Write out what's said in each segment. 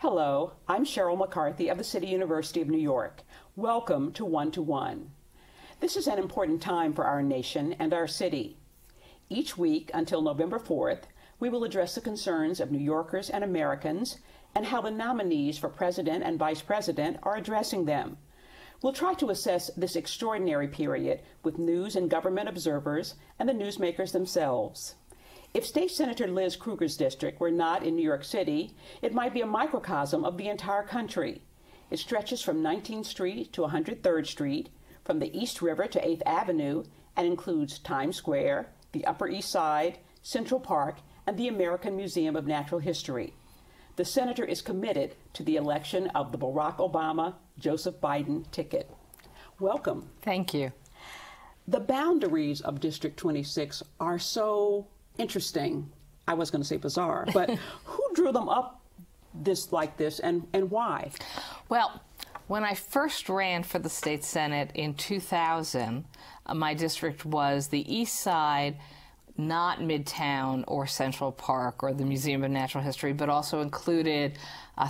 Hello, I'm Cheryl McCarthy of the City University of New York. Welcome to One to One. This is an important time for our nation and our city. Each week until November 4th, we will address the concerns of New Yorkers and Americans and how the nominees for president and vice president are addressing them. We'll try to assess this extraordinary period with news and government observers and the newsmakers themselves. If State Senator Liz Krueger's district were not in New York City, it might be a microcosm of the entire country. It stretches from 19th Street to 103rd Street, from the East River to 8th Avenue, and includes Times Square, the Upper East Side, Central Park, and the American Museum of Natural History. The senator is committed to the election of the Barack Obama, Joseph Biden ticket. Welcome. Thank you. The boundaries of District 26 are so interesting. I was going to say bizarre, but who drew them up like this and why? Well, when I first ran for the state senate in 2000, my district was the East Side, not Midtown or Central Park or the Museum of Natural History, but also included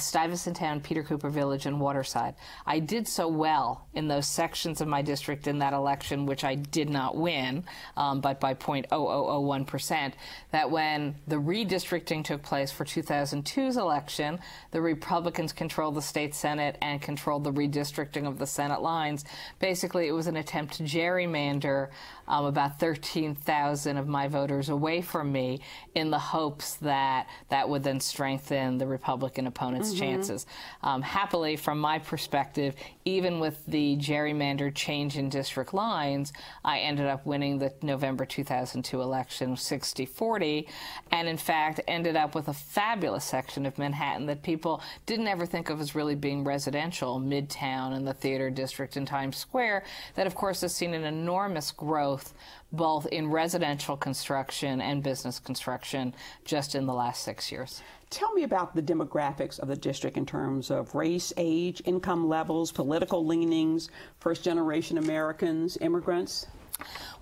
Stuyvesant Town, Peter Cooper Village, and Waterside. I did so well in those sections of my district in that election, which I did not win, but by 0.0001%, that when the redistricting took place for 2002's election, the Republicans controlled the state senate and controlled the redistricting of the senate lines. Basically, it was an attempt to gerrymander about 13,000 of my voters away from me in the hopes that that would then strengthen the Republican opponent's chances. Happily, from my perspective, even with the gerrymandered change in district lines, I ended up winning the November 2002 election 60-40, and in fact ended up with a fabulous section of Manhattan that people didn't ever think of as really being residential, Midtown and the Theater District and Times Square, that of course has seen an enormous growth both in residential construction and business construction just in the last 6 years. Tell me about the demographics of the district in terms of race, age, income levels, political leanings, first-generation Americans, immigrants.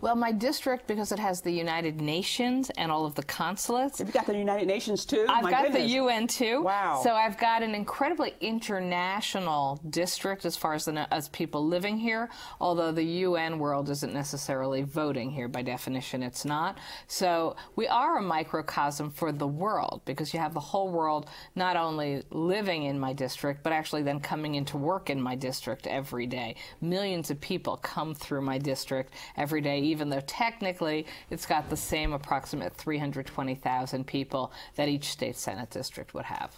Well, my district, because it has the United Nations and all of the consulates. You've got the United Nations, too? I've got the UN, too. Wow. So I've got an incredibly international district as far as, people living here, although the UN world isn't necessarily voting here. By definition, it's not. So we are a microcosm for the world, because you have the whole world not only living in my district, but actually then coming into work in my district every day. Millions of people come through my district every day, even though technically it's got the same approximate 320,000 people that each state senate district would have.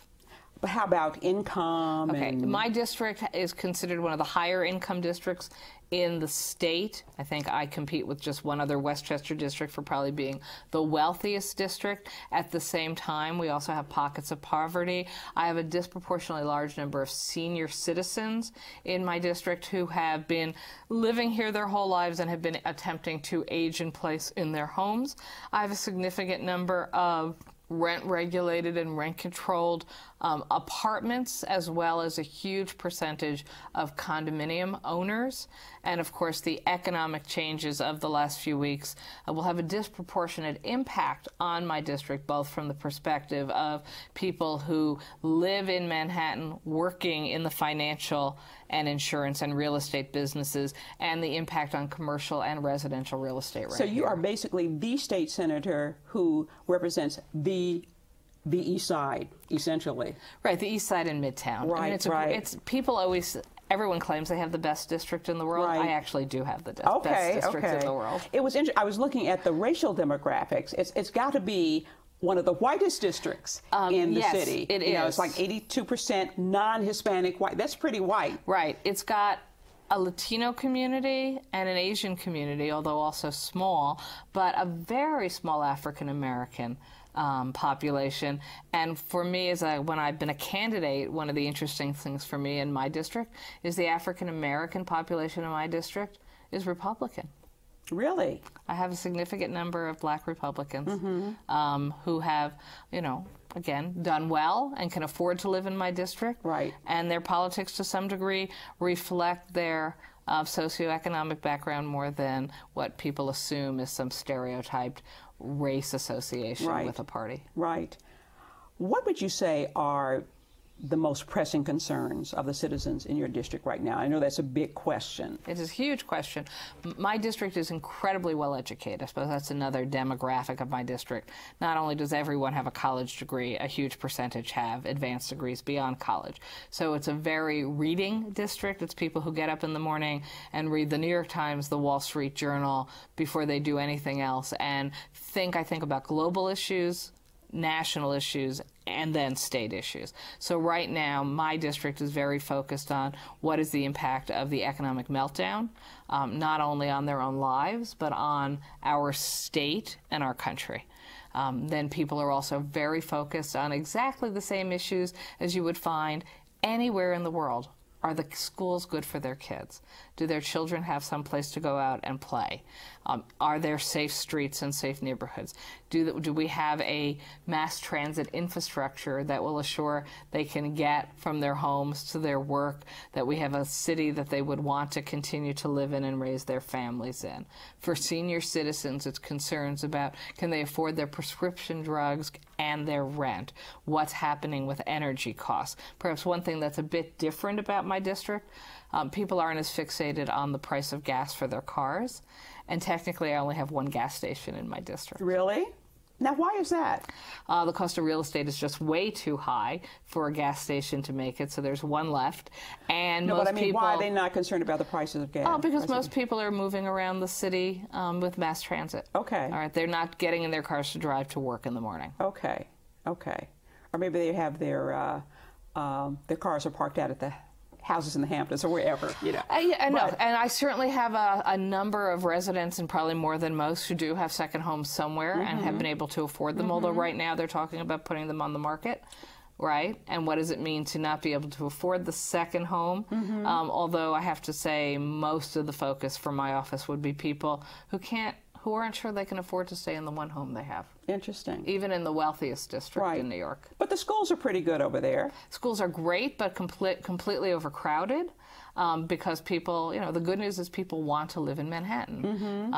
But how about income? Okay, my district is considered one of the higher income districts in the state. I think I compete with just one other Westchester district for probably being the wealthiest district. At the same time, we also have pockets of poverty. I have a disproportionately large number of senior citizens in my district who have been living here their whole lives and have been attempting to age in place in their homes. I have a significant number of rent-regulated and rent-controlled apartments, as well as a huge percentage of condominium owners. And of course, the economic changes of the last few weeks will have a disproportionate impact on my district, both from the perspective of people who live in Manhattan, working in the financial and insurance and real estate businesses, and the impact on commercial and residential real estate right So you here. Are basically the state senator who represents the East Side, essentially. Right, the East Side and Midtown. Right, I mean, it's people always, everyone claims they have the best district in the world. Right. I actually do have the best district in the world. It was I was looking at the racial demographics. It's got to be one of the whitest districts in the city. Yes, it is. You know, it's like 82% non-Hispanic white. That's pretty white. Right. It's got a Latino community and an Asian community, although also small, but a very small African-American population. And for me, when I've been a candidate, one of the interesting things for me in my district is the African-American population in my district is Republican. Really? I have a significant number of black Republicans who have, you know, again, done well and can afford to live in my district. Right. And their politics, to some degree, reflect their socioeconomic background more than what people assume is some stereotyped race association with a party. Right. What would you say are the most pressing concerns of the citizens in your district right now? I know that's a big question. It's a huge question. My district is incredibly well educated. I suppose that's another demographic of my district. Not only does everyone have a college degree, a huge percentage have advanced degrees beyond college. So it's a very reading district. It's people who get up in the morning and read the New York Times, the Wall Street Journal before they do anything else, and I think about global issues, national issues, and then state issues. So right now, my district is very focused on what is the impact of the economic meltdown, not only on their own lives, but on our state and our country. Then people are also very focused on exactly the same issues as you would find anywhere in the world. Are the schools good for their kids? Do their children have some place to go out and play? Are there safe streets and safe neighborhoods? Do we have a mass transit infrastructure that will assure they can get from their homes to their work, that we have a city that they would want to continue to live in and raise their families in? For senior citizens, it's concerns about, can they afford their prescription drugs and their rent? What's happening with energy costs? Perhaps one thing that's a bit different about my district, people aren't as fixated on the price of gas for their cars. And technically, I only have one gas station in my district. Really? Now, why is that? The cost of real estate is just way too high for a gas station to make it, so there's one left. And no, most but I mean, people, why are they not concerned about the prices of gas? Oh, because most people are moving around the city with mass transit. Okay. All right, they're not getting in their cars to drive to work in the morning. Okay, okay. Or maybe they have their cars are parked out at the houses in the Hamptons or wherever, you know. And I certainly have a number of residents, and probably more than most, who do have second homes somewhere and have been able to afford them, although right now they're talking about putting them on the market, right? And what does it mean to not be able to afford the second home? Although I have to say most of the focus for my office would be people who can't, who aren't sure they can afford to stay in the one home they have. Interesting. Even in the wealthiest district in New York. But the schools are pretty good over there. Schools are great, but completely overcrowded because people, you know, the good news is people want to live in Manhattan.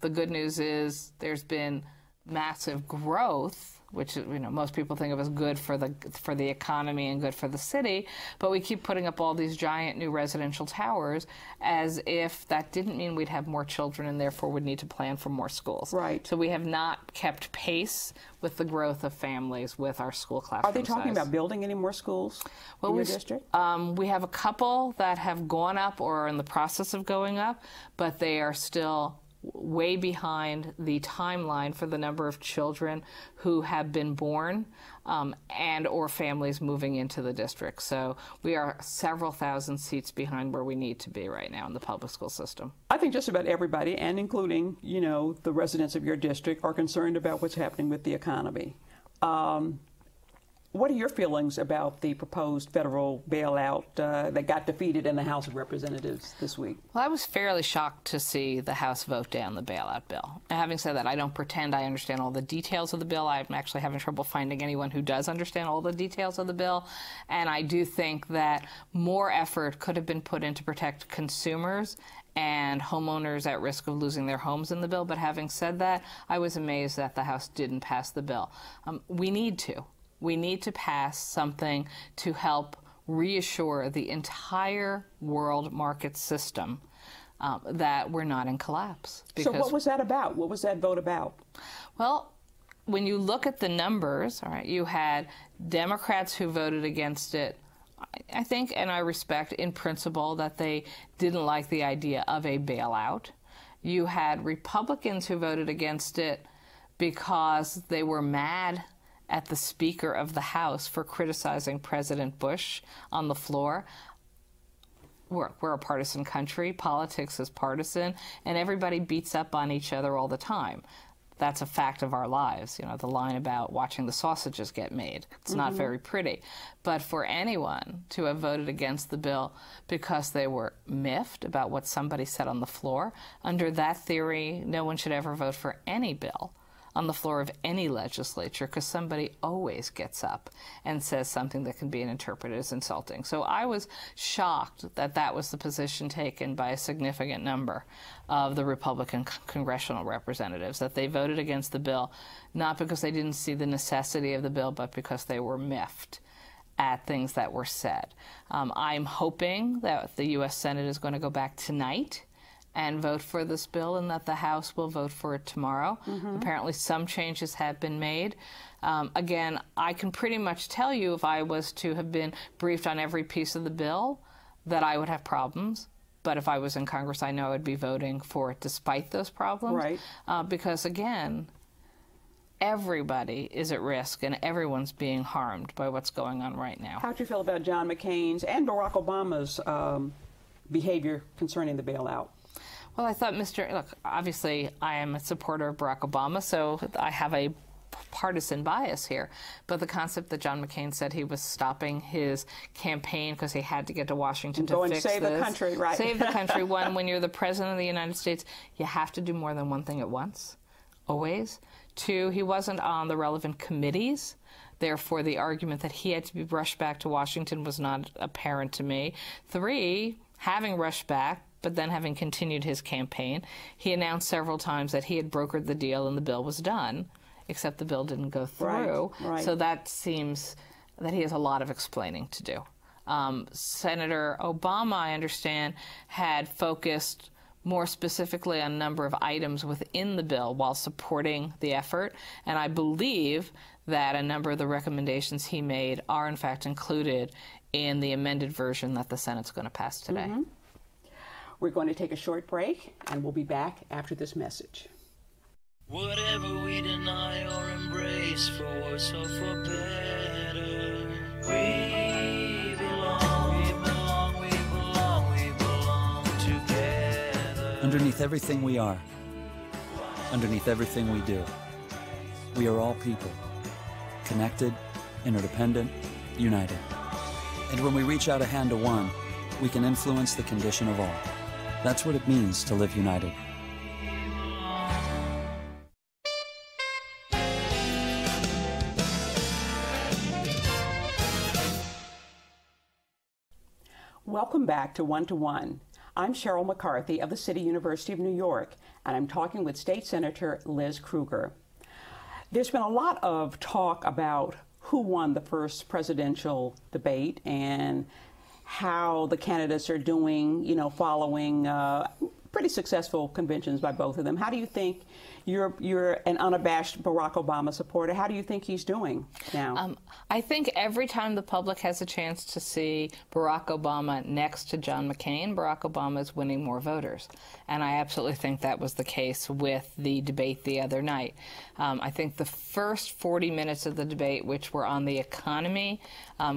The good news is there's been massive growth, which, you know, most people think of as good for the economy and good for the city, but we keep putting up all these giant new residential towers as if that didn't mean we'd have more children and therefore would need to plan for more schools. Right. So we have not kept pace with the growth of families with our school classroom size. Are they talking about building any more schools in your district? We have a couple that have gone up or are in the process of going up, but they are still way behind the timeline for the number of children who have been born and or families moving into the district. So we are several thousand seats behind where we need to be right now in the public school system. I think just about everybody, and including, you know, the residents of your district, are concerned about what's happening with the economy. What are your feelings about the proposed federal bailout that got defeated in the House of Representatives this week? Well, I was fairly shocked to see the House vote down the bailout bill. And having said that, I don't pretend I understand all the details of the bill. I'm actually having trouble finding anyone who does understand all the details of the bill. And I do think that more effort could have been put in to protect consumers and homeowners at risk of losing their homes in the bill. But having said that, I was amazed that the House didn't pass the bill. We need to. We need to pass something to help reassure the entire world market system that we're not in collapse. So what was that about? What was that vote about? Well, when you look at the numbers, all right, you had Democrats who voted against it, I think, and I respect in principle that they didn't like the idea of a bailout. You had Republicans who voted against it because they were mad at the Speaker of the House for criticizing President Bush on the floor. We're a partisan country. Politics is partisan, and everybody beats up on each other all the time. That's a fact of our lives. You know, the line about watching the sausages get made. It's not very pretty. But for anyone to have voted against the bill because they were miffed about what somebody said on the floor, under that theory, no one should ever vote for any bill on the floor of any legislature, because somebody always gets up and says something that can be interpreted as insulting. So I was shocked that that was the position taken by a significant number of the Republican congressional representatives, that they voted against the bill, not because they didn't see the necessity of the bill, but because they were miffed at things that were said. I'm hoping that the U.S. Senate is going to go back tonight and vote for this bill, and that the House will vote for it tomorrow. Mm-hmm. Apparently some changes have been made. Again, I can pretty much tell you, if I was to have been briefed on every piece of the bill, that I would have problems. But if I was in Congress, I know I would be voting for it despite those problems. Right. Because, again, everybody is at risk and everyone's being harmed by what's going on right now. How do you feel about John McCain's and Barack Obama's behavior concerning the bailout? Well, I thought, look, obviously I am a supporter of Barack Obama, so I have a partisan bias here. But the concept that John McCain said he was stopping his campaign because he had to get to Washington to fix this. Go and save the country, right. Save the country. One, when you're the president of the United States, you have to do more than one thing at once, always. Two, he wasn't on the relevant committees. Therefore, the argument that he had to be rushed back to Washington was not apparent to me. Three, having rushed back, but then having continued his campaign, he announced several times that he had brokered the deal and the bill was done, except the bill didn't go through. Right, right. So that seems that he has a lot of explaining to do. Senator Obama, I understand, had focused more specifically on a number of items within the bill while supporting the effort. And I believe that a number of the recommendations he made are, in fact, included in the amended version that the Senate's going to pass today. Mm-hmm. We're going to take a short break, and we'll be back after this message. Whatever we deny or embrace, for worse or for better, we belong, we belong, we belong, we belong together. Underneath everything we are, underneath everything we do, we are all people, connected, interdependent, united. And when we reach out a hand to one, we can influence the condition of all. That's what it means to live united. Welcome back to One to One. I'm Cheryl McCarthy of the City University of New York, and I'm talking with State Senator Liz Krueger. There's been a lot of talk about who won the first presidential debate and how the candidates are doing, you know, following pretty successful conventions by both of them. How do you think you're an unabashed Barack Obama supporter? How do you think he's doing now? I think every time the public has a chance to see Barack Obama next to John McCain, Barack Obama is winning more voters. And I absolutely think that was the case with the debate the other night. I think the first 40 minutes of the debate, which were on the economy,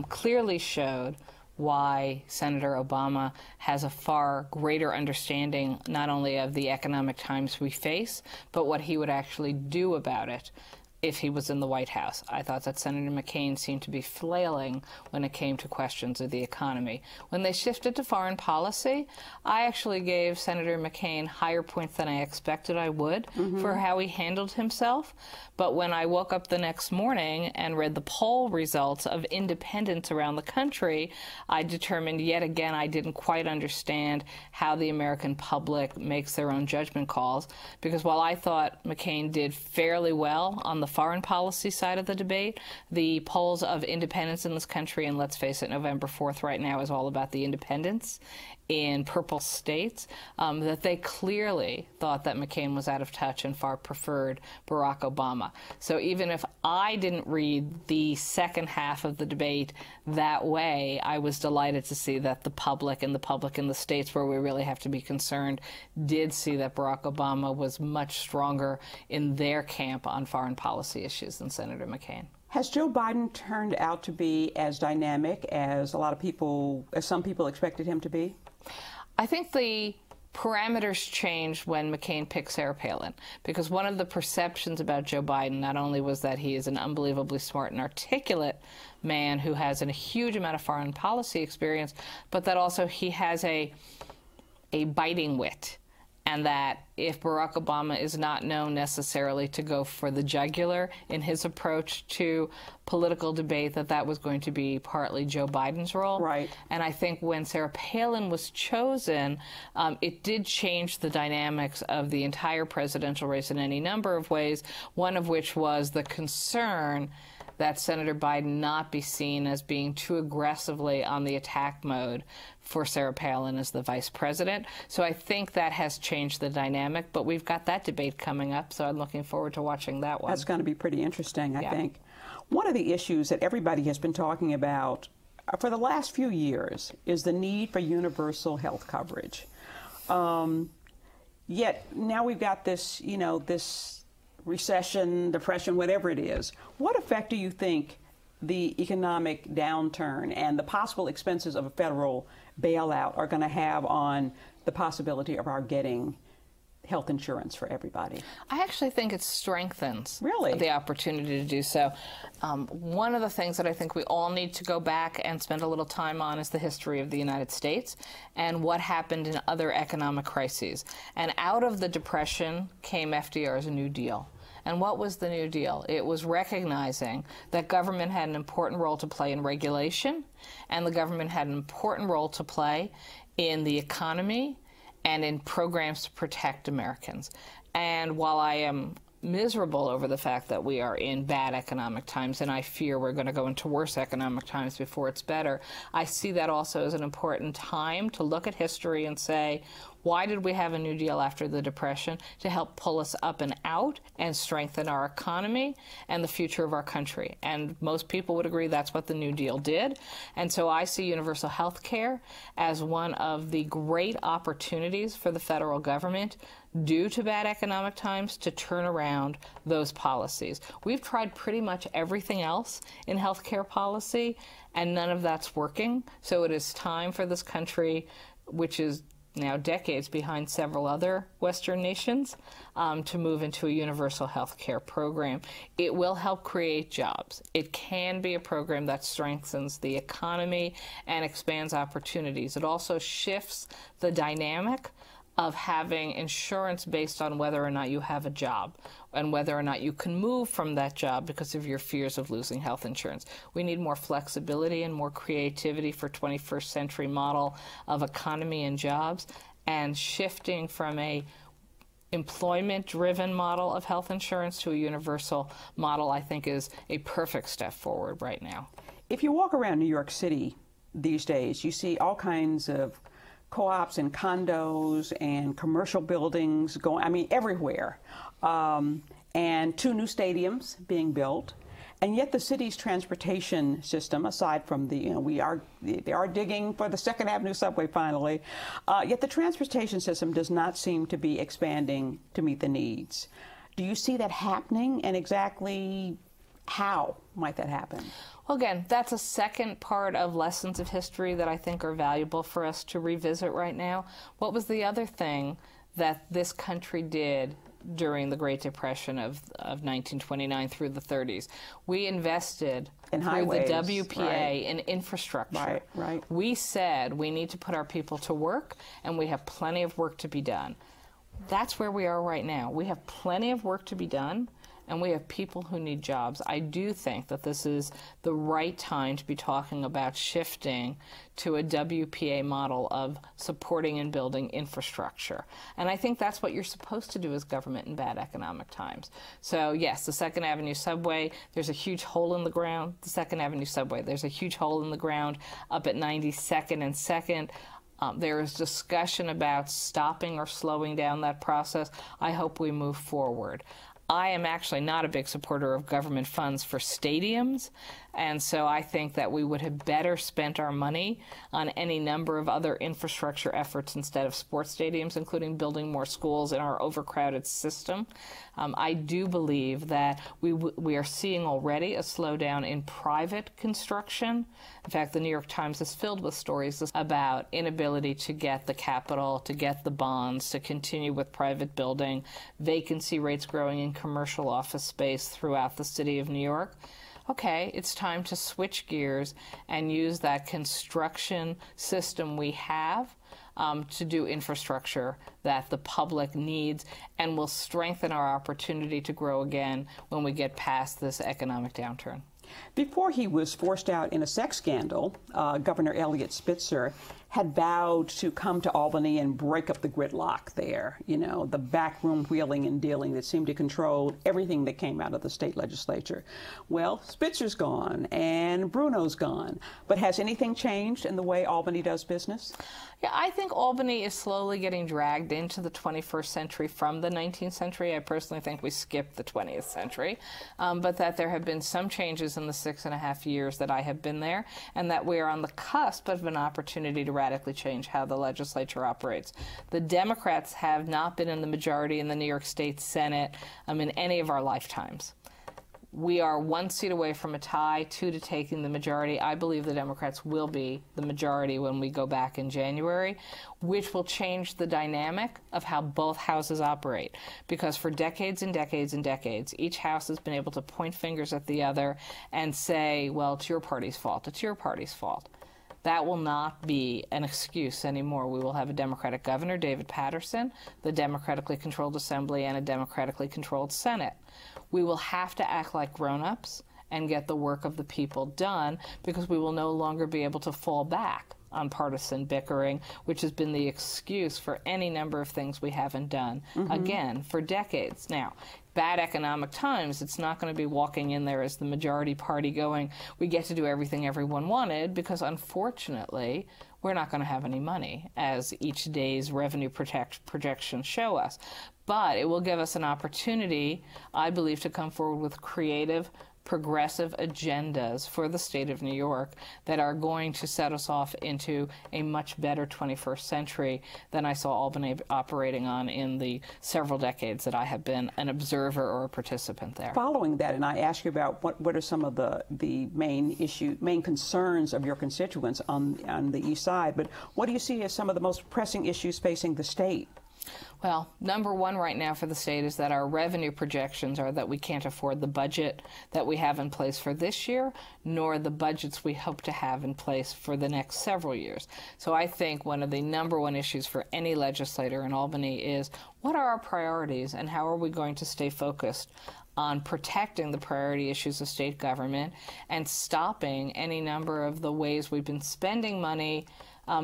clearly showed why Senator Obama has a far greater understanding not only of the economic times we face, but what he would actually do about it if he was in the White House. I thought that Senator McCain seemed to be flailing when it came to questions of the economy. When they shifted to foreign policy, I actually gave Senator McCain higher points than I expected I would for how he handled himself. But when I woke up the next morning and read the poll results of independents around the country, I determined yet again I didn't quite understand how the American public makes their own judgment calls. Because while I thought McCain did fairly well on the foreign policy side of the debate, the polls of independents in this country, and let's face it, November 4th right now is all about the independents in purple states, that they clearly thought that McCain was out of touch and far preferred Barack Obama. So even if I didn't read the second half of the debate that way, I was delighted to see that the public in the states where we really have to be concerned did see that Barack Obama was much stronger in their camp on foreign policy issues than Senator McCain. Has Joe Biden turned out to be as dynamic as as some people expected him to be? I think the parameters changed when McCain picked Sarah Palin, because one of the perceptions about Joe Biden not only was that he is an unbelievably smart and articulate man who has a huge amount of foreign policy experience, but that also he has a biting wit. And that if Barack Obama is not known necessarily to go for the jugular in his approach to political debate, that was going to be partly Joe Biden's role. Right. And I think when Sarah Palin was chosen, it did change the dynamics of the entire presidential race in any number of ways, one of which was the concern that Senator Biden not be seen as being too aggressively on the attack mode for Sarah Palin as the vice president. So I think that has changed the dynamic, but we've got that debate coming up, so I'm looking forward to watching that one. That's going to be pretty interesting, I think. One of the issues that everybody has been talking about for the last few years is the need for universal health coverage. Yet now we've got this, you know, this recession, depression, whatever it is. What effect do you think the economic downturn and the possible expenses of a federal bailout are going to have on the possibility of our getting health insurance for everybody? I actually think it strengthens the opportunity to do so. One of the things that I think we all need to go back and spend a little time on is the history of the United States and what happened in other economic crises. And out of the Depression came FDR's New Deal. And what was the New Deal? It was recognizing that government had an important role to play in regulation, and the government had an important role to play in the economy and in programs to protect Americans. And while I am miserable over the fact that we are in bad economic times, and I fear we're going to go into worse economic times before it's better, I see that also as an important time to look at history and say, why did we have a New Deal after the Depression? To help pull us up and out and strengthen our economy and the future of our country. And most people would agree that's what the New Deal did. And so I see universal health care as one of the great opportunities for the federal government due to bad economic times to turn around those policies. We've tried pretty much everything else in healthcare policy, and none of that's working. So it is time for this country, which is now decades behind several other Western nations, to move into a universal health care program. It will help create jobs. It can be a program that strengthens the economy and expands opportunities. It also shifts the dynamic of having insurance based on whether or not you have a job and whether or not you can move from that job because of your fears of losing health insurance. We need more flexibility and more creativity for 21st century model of economy and jobs, and shifting from a employment-driven model of health insurance to a universal model, I think, is a perfect step forward right now. If you walk around New York City these days, you see all kinds of co-ops and condos and commercial buildings going, I mean, everywhere, and 2 new stadiums being built. And yet the city's transportation system, aside from the, they are digging for the Second Avenue subway finally, yet the transportation system does not seem to be expanding to meet the needs. Do you see that happening, and exactly how might that happen? Well, again, that's a second part of lessons of history that I think are valuable for us to revisit right now. What was the other thing that this country did during the Great Depression of 1929 through the 30s? We invested in highways, through the WPA, in infrastructure. Right. We said we need to put our people to work, and we have plenty of work to be done. That's where we are right now. We have plenty of work to be done, and we have people who need jobs. I do think that this is the right time to be talking about shifting to a WPA model of supporting and building infrastructure. And I think that's what you're supposed to do as government in bad economic times. So yes, the Second Avenue subway, there's a huge hole in the ground. The Second Avenue subway, there's a huge hole in the ground up at 92nd and 2nd. There is discussion about stopping or slowing down that process. I hope we move forward. I am actually not a big supporter of government funds for stadiums, and so I think that we would have better spent our money on any number of other infrastructure efforts instead of sports stadiums, including building more schools in our overcrowded system. I do believe that we are seeing already a slowdown in private construction. In fact, the New York Times is filled with stories about inability to get the capital, to get the bonds, to continue with private building, vacancy rates growing in commercial office space throughout the city of New York. Okay, it's time to switch gears and use that construction system we have to do infrastructure that the public needs and will strengthen our opportunity to grow again when we get past this economic downturn. Before he was forced out in a sex scandal, Governor Eliot Spitzer had vowed to come to Albany and break up the gridlock there, you know, the backroom wheeling and dealing that seemed to control everything that came out of the state legislature. Well, Spitzer's gone and Bruno's gone, but has anything changed in the way Albany does business? Yeah, I think Albany is slowly getting dragged into the 21st century from the 19th century. I personally think we skipped the 20th century, but that there have been some changes in the 6.5 years that I have been there, and that we're on the cusp of an opportunity to radically change how the legislature operates. The Democrats have not been in the majority in the New York State Senate in any of our lifetimes. We are 1 seat away from a tie, 2 to taking the majority. I believe the Democrats will be the majority when we go back in January, which will change the dynamic of how both houses operate. Because for decades and decades and decades, each house has been able to point fingers at the other and say, well, it's your party's fault, it's your party's fault. That will not be an excuse anymore. We will have a Democratic governor, David Patterson, the democratically controlled assembly, and a democratically controlled Senate. We will have to act like grown-ups and get the work of the people done, because we will no longer be able to fall back on partisan bickering, which has been the excuse for any number of things we haven't done, again, for decades now. Bad economic times, it's not going to be walking in there as the majority party going, we get to do everything everyone wanted, because unfortunately, we're not going to have any money, as each day's revenue projections show us. But it will give us an opportunity, I believe, to come forward with creative, progressive agendas for the state of New York that are going to set us off into a much better 21st century than I saw Albany operating on in the several decades that I have been an observer or a participant there. Following that, and I ask you about what are some of the main concerns of your constituents on the East Side, but what do you see as some of the most pressing issues facing the state? Well, #1 right now for the state is that our revenue projections are that we can't afford the budget that we have in place for this year, nor the budgets we hope to have in place for the next several years. So I think one of the #1 issues for any legislator in Albany is, what are our priorities and how are we going to stay focused on protecting the priority issues of state government and stopping any number of the ways we've been spending money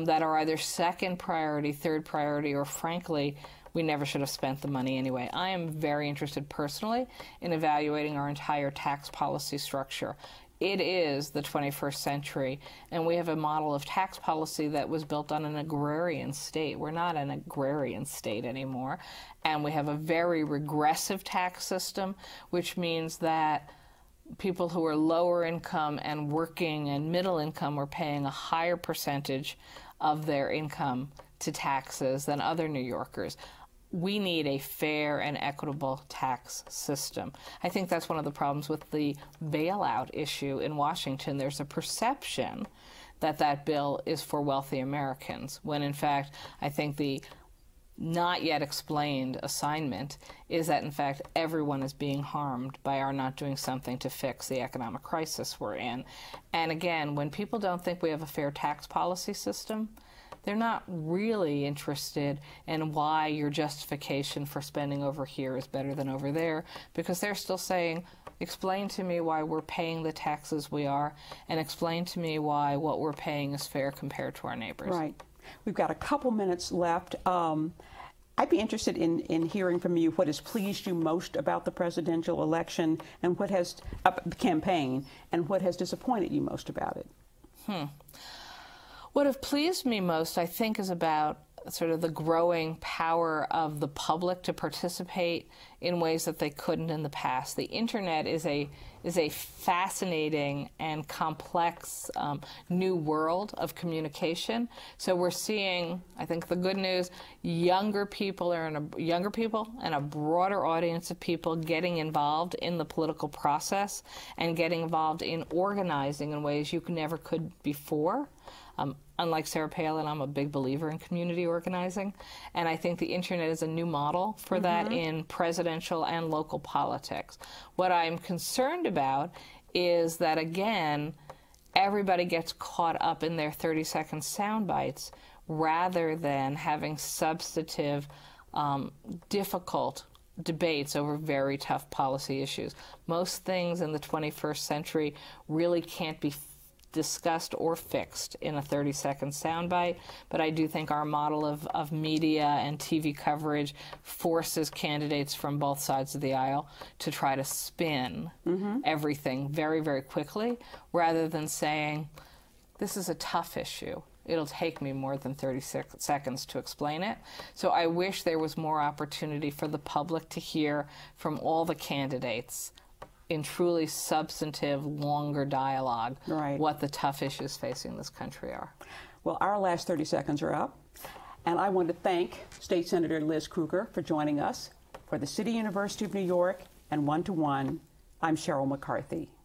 that are either second priority, third priority, or frankly, we never should have spent the money anyway. I am very interested personally in evaluating our entire tax policy structure. It is the 21st century, and we have a model of tax policy that was built on an agrarian state. We're not an agrarian state anymore, and we have a very regressive tax system, which means that people who are lower income and working and middle income are paying a higher percentage of their income to taxes than other New Yorkers. We need a fair and equitable tax system. I think that's one of the problems with the bailout issue in Washington. There's a perception that that bill is for wealthy Americans, when in fact, I think the not yet explained assignment is that, in fact, everyone is being harmed by our not doing something to fix the economic crisis we're in. And again, when people don't think we have a fair tax policy system, they're not really interested in why your justification for spending over here is better than over there, because they're still saying, explain to me why we're paying the taxes we are, and explain to me why what we're paying is fair compared to our neighbors. Right. We've got a couple minutes left. I'd be interested in hearing from you what has pleased you most about the presidential election and what has campaign, and what has disappointed you most about it. What has pleased me most, I think, is about sort of the growing power of the public to participate in ways that they couldn't in the past. The internet is a fascinating and complex new world of communication. So we're seeing, I think, the good news: younger people and a broader audience of people getting involved in the political process and getting involved in organizing in ways you never could before. Unlike Sarah Palin, I'm a big believer in community organizing, and I think the internet is a new model for that in presidential and local politics. What I'm concerned about is that, again, everybody gets caught up in their 30-second sound bites rather than having substantive, difficult debates over very tough policy issues. Most things in the 21st century really can't be discussed or fixed in a 30-second soundbite, but I do think our model of media and TV coverage forces candidates from both sides of the aisle to try to spin everything very, very quickly, rather than saying, this is a tough issue. It'll take me more than 36 seconds to explain it. So I wish there was more opportunity for the public to hear from all the candidates in truly substantive, longer dialogue, what the tough issues facing this country are. Well, our last 30 seconds are up. And I want to thank State Senator Liz Krueger for joining us. For the City University of New York and One to One, I'm Cheryl McCarthy.